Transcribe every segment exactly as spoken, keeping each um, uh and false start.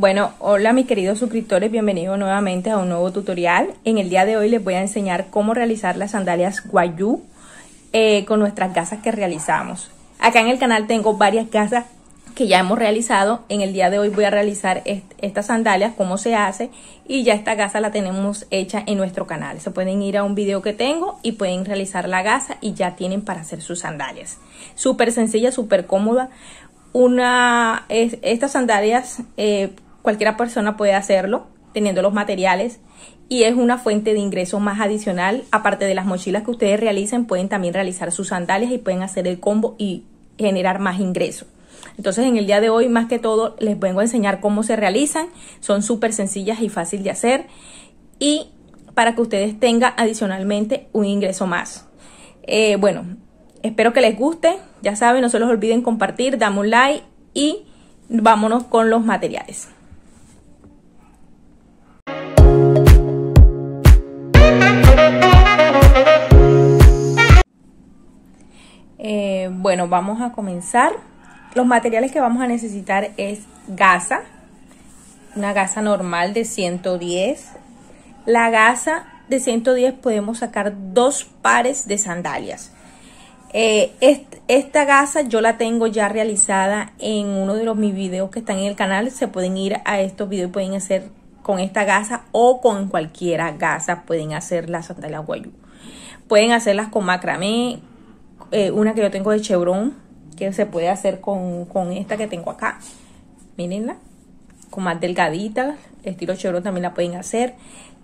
Bueno, hola mis queridos suscriptores, bienvenidos nuevamente a un nuevo tutorial. En el día de hoy les voy a enseñar cómo realizar las sandalias Wayuu eh, con nuestras gasas que realizamos. Acá en el canal tengo varias gasas que ya hemos realizado. En el día de hoy voy a realizar est estas sandalias, cómo se hace, y ya esta gasa la tenemos hecha en nuestro canal. Se pueden ir a un video que tengo y pueden realizar la gasa y ya tienen para hacer sus sandalias. Súper sencilla, súper cómoda. Una, es, estas sandalias eh, cualquiera persona puede hacerlo teniendo los materiales, y es una fuente de ingresos más adicional. Aparte de las mochilas que ustedes realicen, pueden también realizar sus sandalias y pueden hacer el combo y generar más ingresos. Entonces, en el día de hoy, más que todo, les vengo a enseñar cómo se realizan. Son súper sencillas y fácil de hacer, y para que ustedes tengan adicionalmente un ingreso más. Eh, bueno, espero que les guste. Ya saben, no se los olviden compartir, dame un like y vámonos con los materiales. Eh, bueno, vamos a comenzar. Los materiales que vamos a necesitar es gasa, una gasa normal de ciento diez. La gasa de ciento diez podemos sacar dos pares de sandalias. Eh, est, esta gasa yo la tengo ya realizada en uno de los mis videos que están en el canal. Se pueden ir a estos videos y pueden hacer con esta gasa o con cualquiera gasa. Pueden hacer las sandalias Wayuu. Pueden hacerlas con macramé, eh, una que yo tengo de chevrón, que se puede hacer con, con esta que tengo acá. Mírenla, con más delgadita, estilo chevrón también la pueden hacer.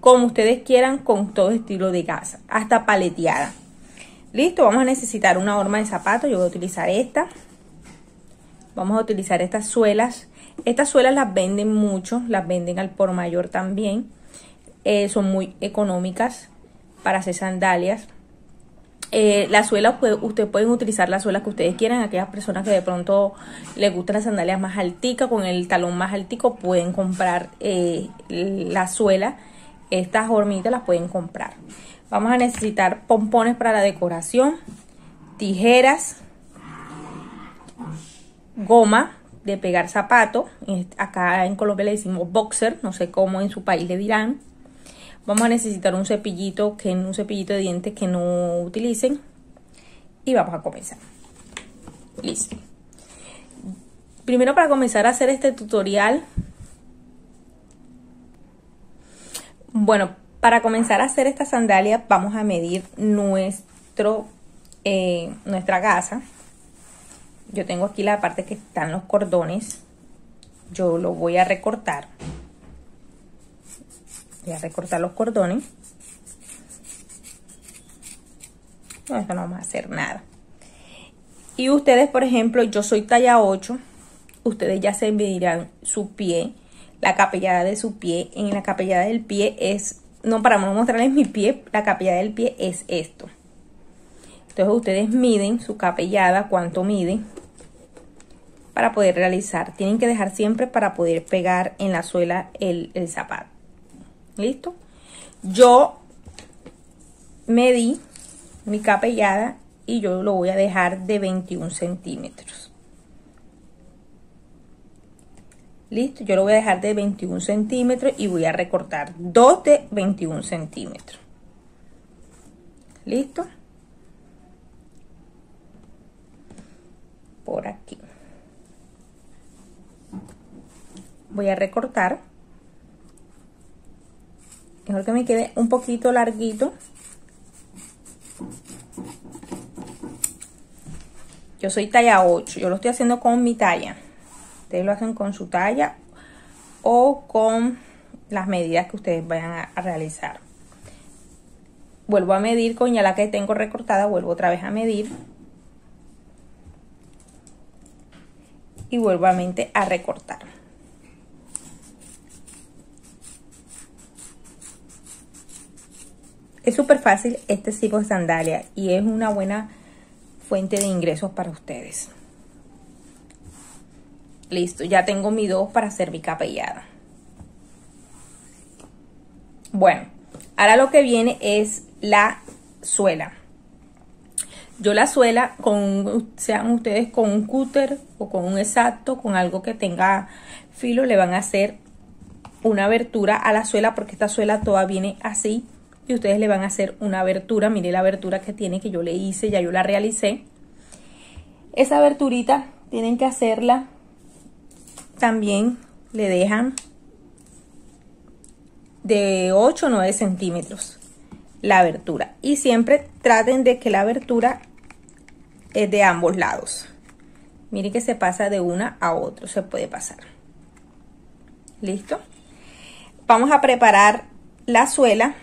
Como ustedes quieran, con todo estilo de gasa, hasta paleteada. Listo, vamos a necesitar una horma de zapato. Yo voy a utilizar esta. Vamos a utilizar estas suelas. Estas suelas las venden mucho, las venden al por mayor también. Eh, son muy económicas para hacer sandalias. Eh, las suelas, ustedes pueden utilizar las suelas que ustedes quieran. Aquellas personas que de pronto les gustan las sandalias más alticas, con el talón más altico, pueden comprar eh, la suela. Estas hormitas las pueden comprar. Vamos a necesitar pompones para la decoración, tijeras, goma de pegar zapato. Acá en Colombia le decimos boxer, no sé cómo en su país le dirán. Vamos a necesitar un cepillito, que un cepillito de dientes que no utilicen. Y vamos a comenzar. Listo. Primero, para comenzar a hacer este tutorial, bueno, para comenzar a hacer estas sandalias vamos a medir nuestro, eh, nuestra gasa. Yo tengo aquí la parte que están los cordones. Yo lo voy a recortar. Voy a recortar los cordones. No, esto no vamos a hacer nada. Y ustedes, por ejemplo, yo soy talla ocho. Ustedes ya se medirán su pie, la capellada de su pie. En la capellada del pie es... No, para no mostrarles mi pie, la capellada del pie es esto. Entonces ustedes miden su capellada, cuánto miden, para poder realizar. Tienen que dejar siempre para poder pegar en la suela el, el zapato. ¿Listo? Yo medí mi capellada y yo lo voy a dejar de veintiuno centímetros. Listo, yo lo voy a dejar de veintiuno centímetros y voy a recortar dos de veintiuno centímetros. Listo. Por aquí. Voy a recortar. Mejor que me quede un poquito larguito. Yo soy talla ocho, yo lo estoy haciendo con mi talla. Ustedes lo hacen con su talla o con las medidas que ustedes vayan a, a realizar. Vuelvo a medir con ya la que tengo recortada, vuelvo otra vez a medir. Y vuelvo a, mente a recortar. Es súper fácil este tipo de sandalia y es una buena fuente de ingresos para ustedes. Listo, ya tengo mi dos para hacer mi capellada. Bueno, ahora lo que viene es la suela. Yo la suela, con, sean ustedes con un cúter o con un exacto, con algo que tenga filo, le van a hacer una abertura a la suela, porque esta suela toda viene así. Y ustedes le van a hacer una abertura. Mire la abertura que tiene, que yo le hice, ya yo la realicé. Esa aberturita tienen que hacerla. También le dejan de ocho o nueve centímetros la abertura. Y siempre traten de que la abertura es de ambos lados. Miren que se pasa de una a otra, se puede pasar. Listo. Vamos a preparar la suela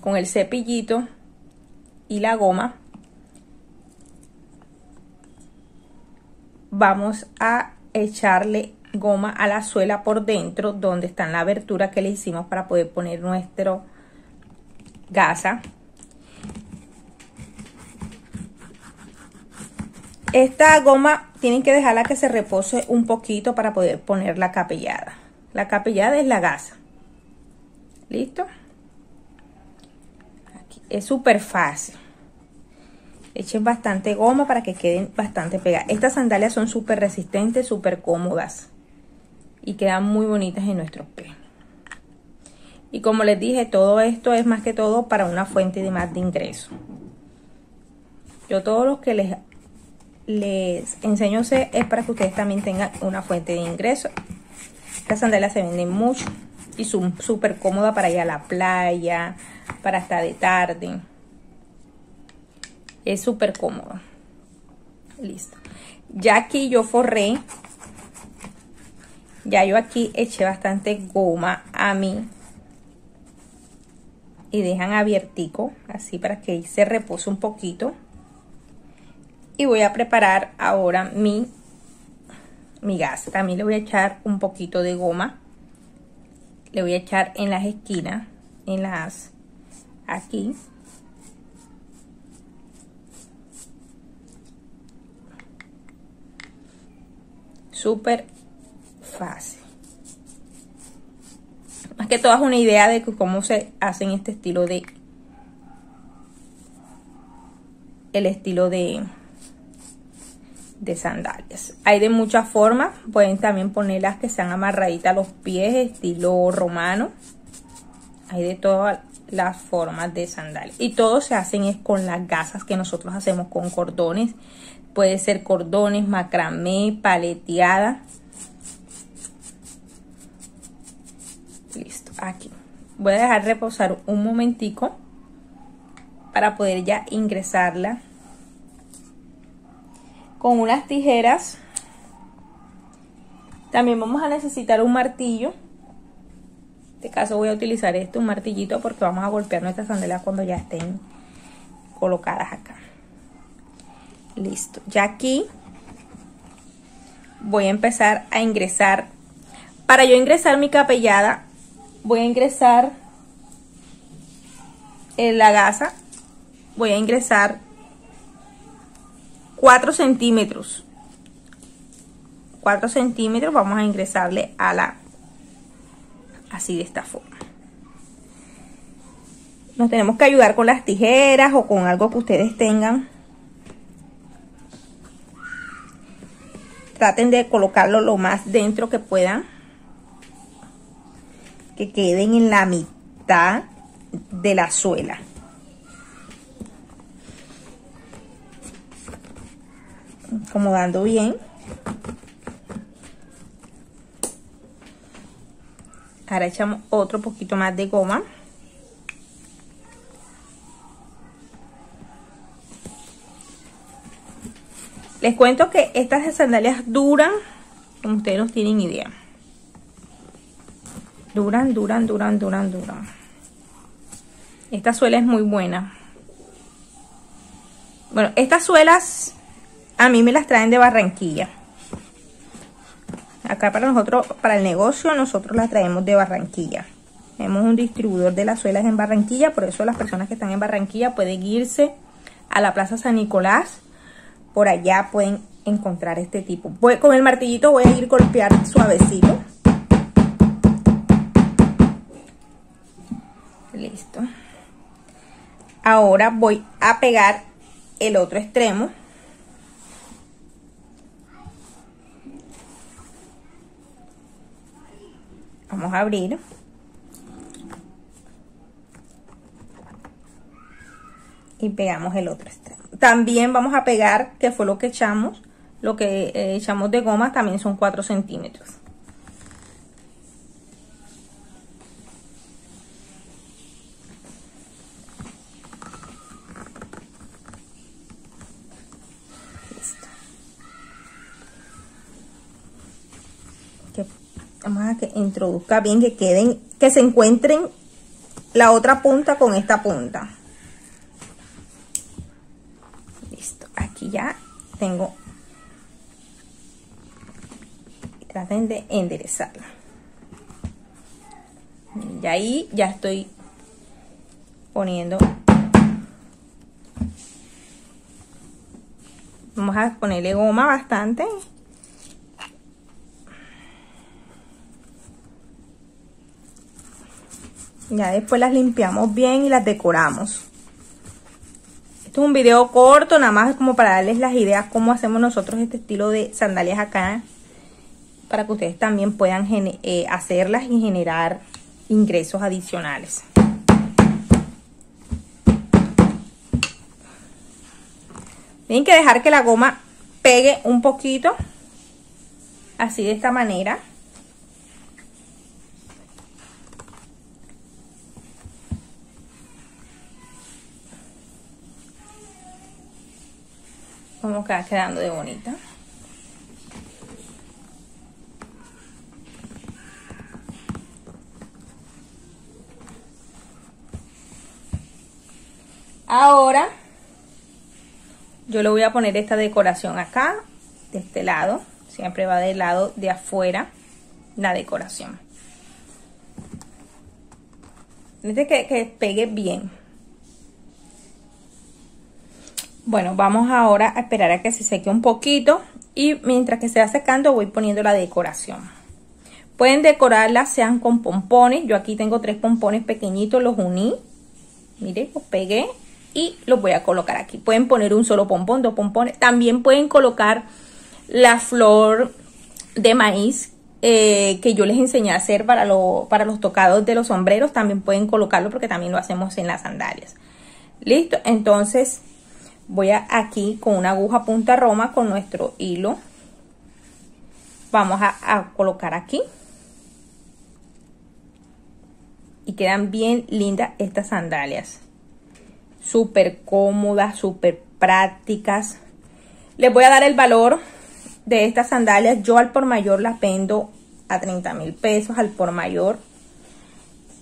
con el cepillito y la goma. Vamos a echarle goma a la suela por dentro, donde está la abertura que le hicimos para poder poner nuestro gasa. Esta goma tienen que dejarla que se repose un poquito para poder poner la capellada. La capellada es la gasa. ¿Listo? Aquí. Es súper fácil. Echen bastante goma para que queden bastante pegadas. Estas sandalias son súper resistentes, súper cómodas. Y quedan muy bonitas en nuestros pies. Y como les dije, todo esto es más que todo para una fuente de más de ingreso. Yo todo lo que les, les enseño es para que ustedes también tengan una fuente de ingreso. Estas sandalias se venden mucho y son súper cómodas para ir a la playa, para estar de tarde. Es súper cómodo. Listo. Ya aquí yo forré. Ya yo aquí eché bastante goma a mí. Y dejan abiertico, así para que se repose un poquito. Y voy a preparar ahora mi, mi gasa. También le voy a echar un poquito de goma. Le voy a echar en las esquinas, en las aquí. Súper fácil. Más que todo es una idea de cómo se hacen este estilo de el estilo de de sandalias. Hay de muchas formas, pueden también poner las que sean amarraditas a los pies, estilo romano. Hay de todas las formas de sandalias y todo se hacen es con las gasas que nosotros hacemos con cordones. Puede ser cordones, macramé, paleteada. Listo, aquí voy a dejar reposar un momentico para poder ya ingresarla con unas tijeras. También vamos a necesitar un martillo. En este caso voy a utilizar este, un martillito, porque vamos a golpear nuestras sandalias cuando ya estén colocadas acá. Listo, ya aquí voy a empezar a ingresar. Para yo ingresar mi capellada, voy a ingresar en la gasa, voy a ingresar cuatro centímetros. cuatro centímetros vamos a ingresarle a la, así de esta forma. Nos tenemos que ayudar con las tijeras o con algo que ustedes tengan. Traten de colocarlo lo más dentro que puedan, que queden en la mitad de la suela. Acomodando bien. Ahora echamos otro poquito más de goma. Les cuento que estas sandalias duran, como ustedes no tienen idea. Duran, duran, duran, duran, duran. Esta suela es muy buena. Bueno, estas suelas a mí me las traen de Barranquilla. Acá para nosotros, para el negocio, nosotros las traemos de Barranquilla. Tenemos un distribuidor de las suelas en Barranquilla, por eso las personas que están en Barranquilla pueden irse a la Plaza San Nicolás. Por allá pueden encontrar este tipo. Voy, con el martillito voy a ir golpear suavecito. Listo. Ahora voy a pegar el otro extremo. Vamos a abrir. Y pegamos el otro extremo. También vamos a pegar, que fue lo que echamos, lo que eh, echamos de goma, también son cuatro centímetros. Listo. Que, vamos a que introduzca bien, que queden, que se encuentren la otra punta con esta punta. Aquí ya tengo, traten de enderezarla. Y ahí ya estoy poniendo, vamos a ponerle goma bastante. Ya después las limpiamos bien y las decoramos. Este es un video corto, nada más como para darles las ideas cómo hacemos nosotros este estilo de sandalias acá, para que ustedes también puedan eh, hacerlas y generar ingresos adicionales. Tienen que dejar que la goma pegue un poquito, así de esta manera. Como que va quedando de bonita. Ahora yo le voy a poner esta decoración acá, de este lado. Siempre va del lado de afuera la decoración. Desde que, que pegue bien. Bueno, vamos ahora a esperar a que se seque un poquito y mientras que se va secando voy poniendo la decoración. Pueden decorarla, sean con pompones. Yo aquí tengo tres pompones pequeñitos, los uní. Mire, los pegué y los voy a colocar aquí. Pueden poner un solo pompón, dos pompones. También pueden colocar la flor de maíz eh, que yo les enseñé a hacer para, lo, para los tocados de los sombreros. También pueden colocarlo porque también lo hacemos en las sandalias. Listo, entonces... voy a, aquí con una aguja punta roma con nuestro hilo. Vamos a, a colocar aquí. Y quedan bien lindas estas sandalias. Súper cómodas, súper prácticas. Les voy a dar el valor de estas sandalias. Yo al por mayor las vendo a treinta mil pesos al por mayor.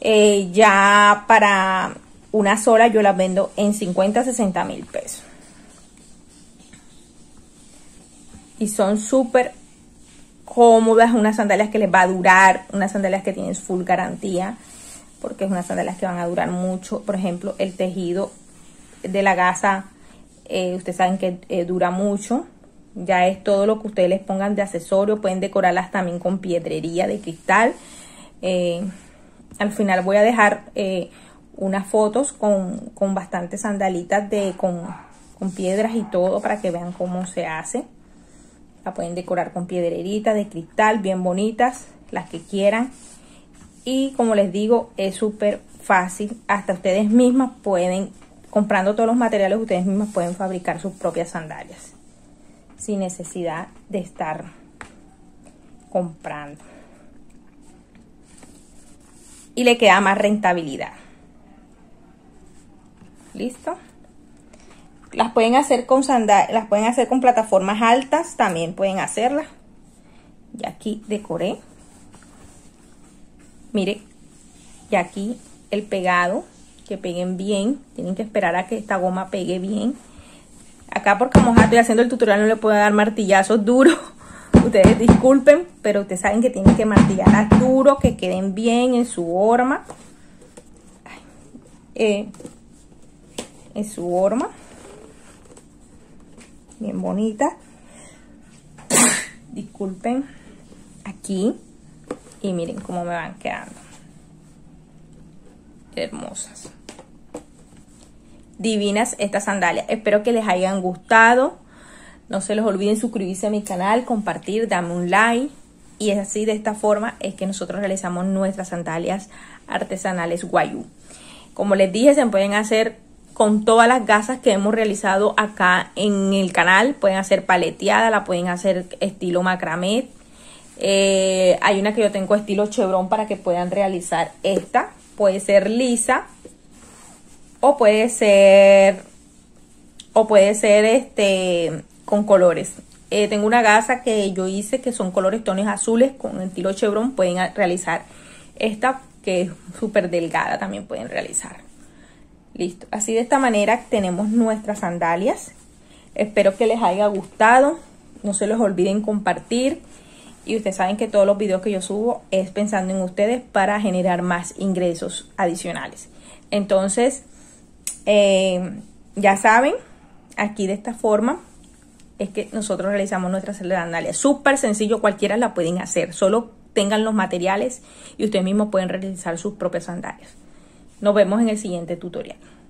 Eh, ya para una sola yo las vendo en cincuenta, sesenta mil pesos. Y son súper cómodas, unas sandalias que les va a durar, unas sandalias que tienen full garantía, porque es unas sandalias que van a durar mucho. Por ejemplo, el tejido de la gasa, eh, ustedes saben que eh, dura mucho. Ya es todo lo que ustedes les pongan de accesorio. Pueden decorarlas también con piedrería de cristal. Eh, al final voy a dejar eh, unas fotos con, con bastantes sandalitas de, con, con piedras y todo, para que vean cómo se hace. La pueden decorar con piedreritas de cristal, bien bonitas, las que quieran. Y como les digo, es súper fácil. Hasta ustedes mismas pueden, comprando todos los materiales, ustedes mismas pueden fabricar sus propias sandalias. Sin necesidad de estar comprando. Y le queda más rentabilidad. Listo. Las pueden hacer con sandalias, las pueden hacer con plataformas altas, también pueden hacerlas. Y aquí decoré. Mire, y aquí el pegado, que peguen bien, tienen que esperar a que esta goma pegue bien. Acá porque como estoy haciendo el tutorial no le puedo dar martillazos duros. Ustedes disculpen, pero ustedes saben que tienen que martillarlas duro, que queden bien en su horma. Eh, en su horma bien bonita. Disculpen, aquí y miren cómo me van quedando hermosas. divinas estas sandalias. Espero que les hayan gustado. No se les olviden suscribirse a mi canal, compartir, darme un like. Y es así, de esta forma es que nosotros realizamos nuestras sandalias artesanales Wayuu. Como les dije, se pueden hacer con todas las gasas que hemos realizado acá en el canal. Pueden hacer paleteada, la pueden hacer estilo macramé. Eh, hay una que yo tengo estilo chevrón para que puedan realizar esta. Puede ser lisa o puede ser o puede ser este con colores. Eh, tengo una gasa que yo hice que son colores tonos azules con estilo chevrón. Pueden realizar esta que es súper delgada, también pueden realizar. Listo, así de esta manera tenemos nuestras sandalias. Espero que les haya gustado. No se les olviden compartir. Y ustedes saben que todos los videos que yo subo es pensando en ustedes para generar más ingresos adicionales. Entonces, eh, ya saben, aquí de esta forma es que nosotros realizamos nuestras sandalias. Súper sencillo, cualquiera la pueden hacer. Solo tengan los materiales y ustedes mismos pueden realizar sus propias sandalias. Nos vemos en el siguiente tutorial.